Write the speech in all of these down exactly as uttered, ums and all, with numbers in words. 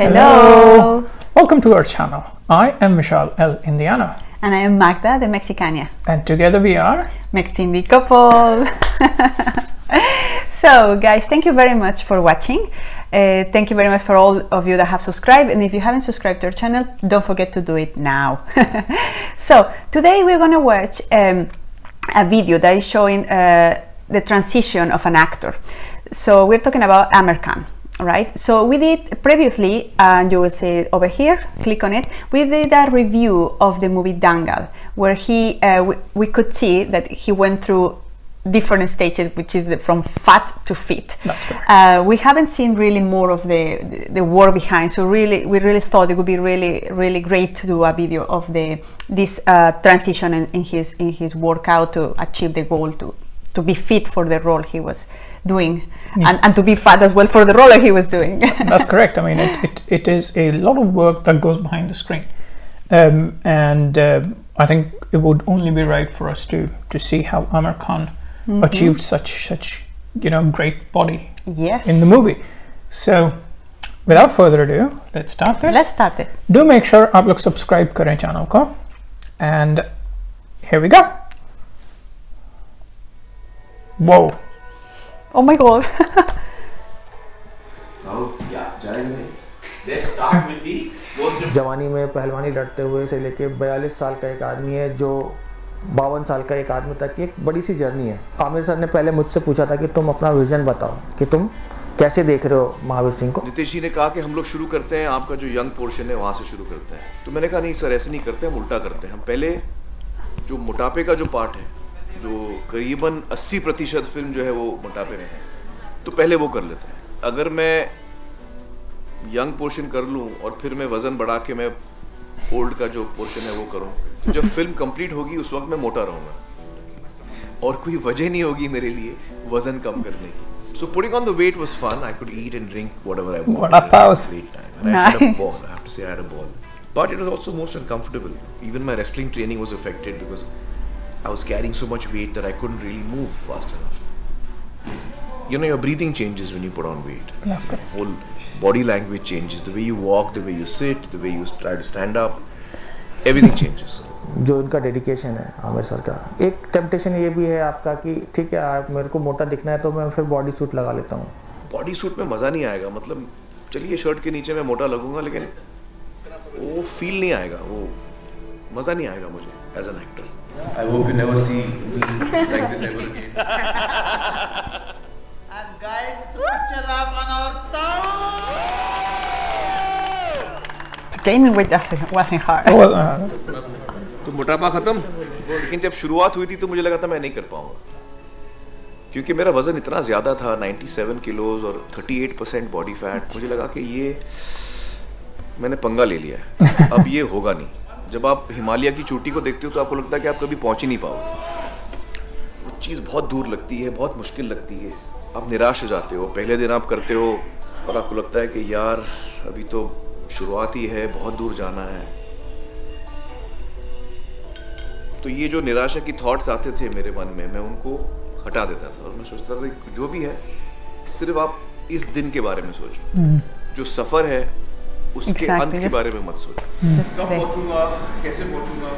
Hello. Hello. Welcome to our channel. I am Vishal L. Indiana. And I am Magda the Mexicania. And together we are Mexindicouple. So guys, thank you very much for watching. Uh, thank you very much for all of you that have subscribed, and if you haven't subscribed to our channel, don't forget to do it now. So today we're gonna watch um, a video that is showing uh, the transition of an actor. So we're talking about Aamir Khan, right? So we did previously, and uh, you will see it over here, click on it, we did a review of the movie Dangal, where he, uh, we, we could see that he went through different stages, which is the, from fat to fit. That's correct. Uh, we haven't seen really more of the the work behind, so really we really thought it would be really really great to do a video of the this uh, transition in, in his in his workout to achieve the goal to to be fit for the role he was doing, yeah. and, and to be fat as well for the role that he was doing. That's correct. I mean, it, it, it is a lot of work that goes behind the screen, um, and uh, I think it would only be right for us to to see how Aamir Khan Mm-hmm. achieved such such you know great body, yes, in the movie. So without further ado, let's start this. Let's start it. Do make sure आप लोग subscribe करें channel को, and here we go. Whoa! Oh my god! Oh yeah, let's start with the जवानी में पहलवानी लड़ते हुए से लेके बयालीस साल का एक आदमी है जो बावन साल का एक आदमी तक की एक बड़ी सी जर्नी है। आमिर सर ने पहले मुझसे पूछा था कि तुम अपना विजन बताओ कि तुम कैसे देख रहे हो महावीर सिंह को। नितेश जी ने कहा कि हम लोग शुरू करते हैं, आपका जो यंग पोर्शन है वहाँ से शुरू करते हैं। तो मैंने कहा नहीं सर, ऐसे नहीं करते, हम उल्टा करते हैं। हम पहले जो मोटापे का जो पार्ट है, जो करीबन अस्सी प्रतिशत फिल्म जो है वो मोटापे में है, तो पहले वो कर लेते हैं। अगर मैं यंग पोर्शन कर लूँ और फिर मैं वजन बढ़ा के मैं ओल्ड का जो पोर्शन है वो करूँ, जब फिल्म कंप्लीट होगी उस वक्त मैं मोटा रहूंगा और कोई वजह नहीं होगी मेरे लिए वजन कम करने की। So putting on the weight was fun. I could eat and drink whatever I wanted. What a pause! Great time. And I had a ball. I have to say I had a ball. But it was also most uncomfortable. Even my wrestling training was affected because I was carrying so much weight that I couldn't really move fast enough. You know, your breathing changes when you put on weight. That's correct. Whole body language changes. The way you walk, the way you sit, the way you try to stand up, everything changes. जो उनका dedication है Aamir sir का, एक temptation ये भी है आपका कि ठीक है आप मेरे को मोटा दिखना है तो मैं फिर बॉडी सूट लगा लेता हूँ। बॉडी सूट में मज़ा नहीं आएगा, मतलब चलिए शर्ट के नीचे मैं मोटा लगूंगा लेकिन वो फील नहीं आएगा, वो मज़ा नहीं आएगा मुझे as an actor. I hope you never see me like this ever again. And guys, put your up on our town. The game with wasn't hard. It was hard. तो मोटापा खत्म, लेकिन जब शुरुआत हुई थी तो मुझे लगा था मैं नहीं कर पाऊंगा क्योंकि मेरा वजन इतना ज्यादा था, सत्तानवे किलोज और अड़तीस परसेंट बॉडी फैट। मुझे लगा कि ये मैंने पंगा ले लिया है, अब ये होगा नहीं। जब आप हिमालय की चोटी को देखते हो तो आपको लगता है कि आप कभी पहुंच ही नहीं पाओगे, वो चीज़ बहुत दूर लगती है, बहुत मुश्किल लगती है। आप निराश हो जाते हो, पहले दिन आप करते हो और आपको लगता है कि यार अभी तो शुरुआत ही है, बहुत दूर जाना है। तो ये जो निराशा की थॉट्स आते थे मेरे मन में, मैं उनको हटा देता था और मैं सोचता था जो भी है सिर्फ आप इस दिन के बारे में सोचो, mm. जो सफर है उसके exactly. अंत के बारे में मत सोचो। कब पहुंचूंगा, कैसे पहुंचूंगा।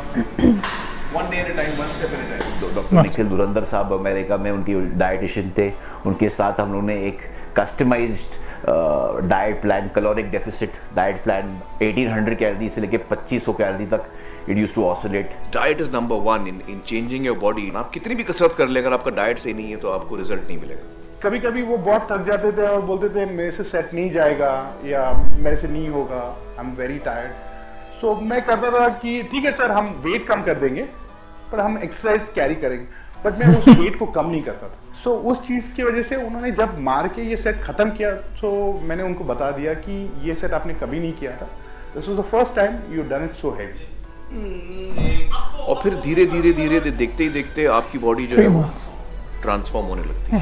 डॉक्टर निखिल दुरंदर साहब अमेरिका में उनकी डाइटिशियन थे, उनके साथ हम लोगों ने एक customised diet plan, caloric deficit diet plan, अठारह सौ कैलोरी से लेके पच्चीस सौ कैलोरी तक। It used to oscillate. Diet is number one in in changing your body. आप कितनी भी कसरत कर ले अगर आपका डाइट सही नहीं है तो आपको रिजल्ट नहीं मिलेगा। कभी कभी वो बहुत थक जाते थे और बोलते थे मेरे से सेट नहीं जाएगा या मेरे से नहीं होगा, I am very tired. So मैं करता था कि ठीक है सर हम वेट कम कर देंगे पर हम एक्सरसाइज कैरी करेंगे, बट मैं उस वेट को कम नहीं करता था। सो so, उस चीज़ की वजह से उन्होंने जब मार के ये सेट ख़त्म किया तो मैंने उनको बता दिया कि ये सेट आपने कभी नहीं किया था, this was the first time you done it so heavy. और फिर धीरे धीरे धीरे देखते ही देखते आपकी बॉडी जो है ट्रांसफॉर्म होने लगती है।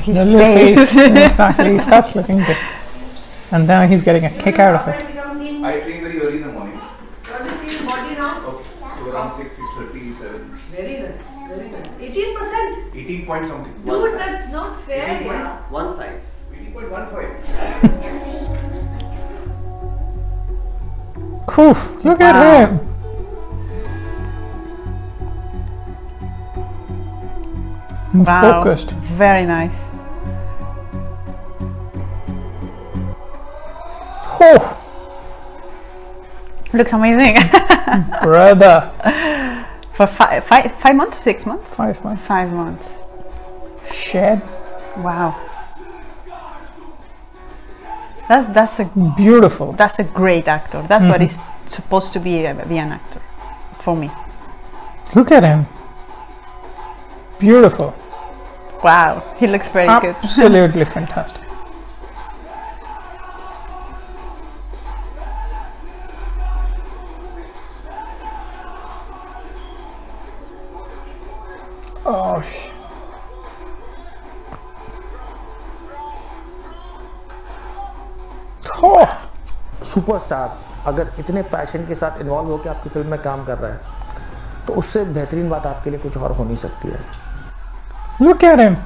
Oof, look wow. at him. I'm wow. focused. Very nice. Oh. Looks amazing. Brother. For five, five, five months, six months? Five months. Five months. Shit. Wow. That's, that's a beautiful. That's a great actor. That's mm-hmm. what he's supposed to be, be an actor for me. Look at him. Beautiful. Wow. He looks very Absolutely good. Absolutely fantastic. Oh, shit. Superstar अगर इतने passion के साथ involve होकर आपकी film में काम कर रहा है तो उससे बेहतरीन बात आपके लिए कुछ और हो नहीं सकती है। Look at him.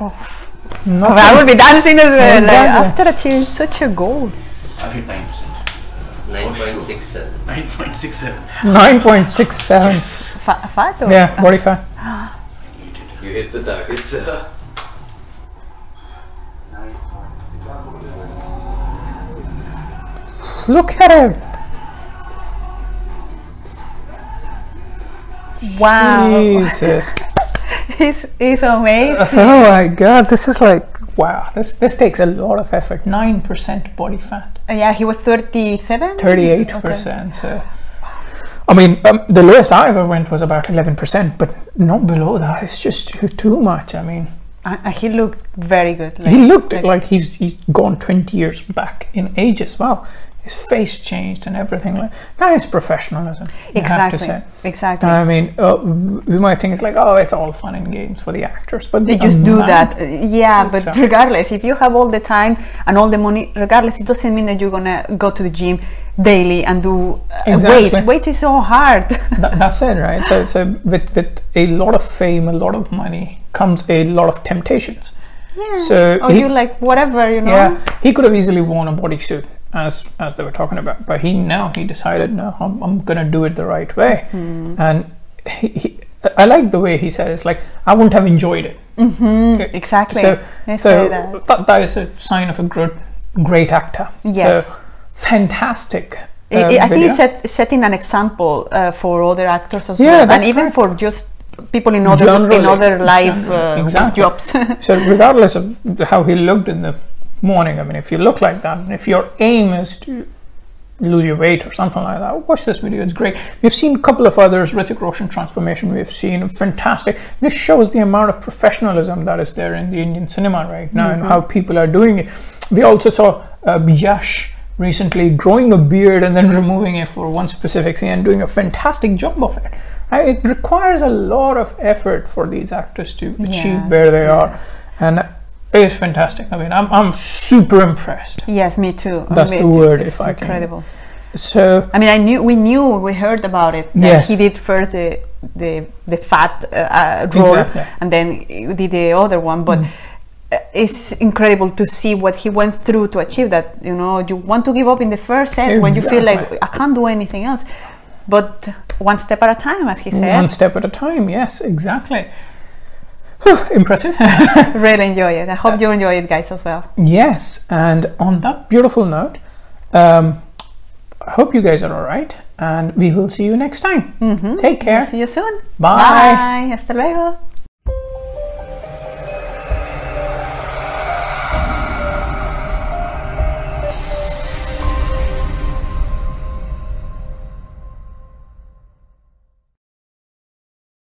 Oh. No, oh, I would be dancing as well. Exactly. Like, after achieving such a goal. Every time. nine point six seven. nine point six seven. nine point six seven. Yes. Fa fat or? Yeah, body fat. You hit the target, sir. Look at him! Wow! Jesus! He's he's amazing. Oh my God! This is like wow. This this takes a lot of effort. Nine percent body fat. Uh, yeah, he was thirty-seven. Thirty-eight percent. So, I mean, um, the lowest I ever went was about eleven percent, but not below that. It's just too, too much. I mean. Uh, he looked very good. Like, he looked like, like he's he's gone twenty years back in age as well. His face changed and everything. Like that is professionalism. Exactly. You have to say. Exactly. I mean, uh, we might think it's like, oh, it's all fun and games for the actors, but they the just do that. Uh, yeah, but so. regardless, if you have all the time and all the money, regardless, it doesn't mean that you're gonna go to the gym daily and do uh, exactly. weight. Weight is so hard. That, that's it, right? So, so with with a lot of fame, a lot of money comes a lot of temptations. Yeah. So or he, you like whatever, you know. Yeah. He could have easily worn a bodysuit. As, as they were talking about, but he now he decided no I'm, I'm gonna do it the right way mm. and he, he, I like the way he said it. It's like I wouldn't have enjoyed it mm-hmm. exactly so, so that. That, that is a sign of a great, great actor. Yes, so, fantastic uh, it, it, I think it's set, setting an example uh, for other actors as yeah, well and even correct. for just people in other Generally, in other live uh, exactly. jobs. So regardless of how he looked in the morning, I mean, if you look like that, and if your aim is to lose your weight or something like that, watch this video. It's great. We've seen a couple of others. Rithik Roshan transformation. We've seen fantastic. This shows the amount of professionalism that is there in the Indian cinema right now mm-hmm. and how people are doing it. We also saw uh, Yash recently growing a beard and then removing it for one specific scene and doing a fantastic job of it. Right? It requires a lot of effort for these actors to achieve yeah. where they yeah. are, and. It's fantastic. I mean, I'm, I'm super impressed. Yes, me too. That's me the word, too. If it's I can. Incredible. So, I mean, I knew we knew we heard about it. Yes. He did first the the, the fat uh, role, exactly. and then he did the other one. But mm. it's incredible to see what he went through to achieve that. You know, you want to give up in the first set exactly. when you feel like I can't do anything else. But one step at a time, as he said. One step at a time. Yes, exactly. Whew, impressive. Really enjoy it. I hope you enjoy it, guys, as well. Yes, and on that beautiful note, um, I hope you guys are all right, and we will see you next time. Mm-hmm. Take care. We'll see you soon. Bye. Bye. Hasta luego.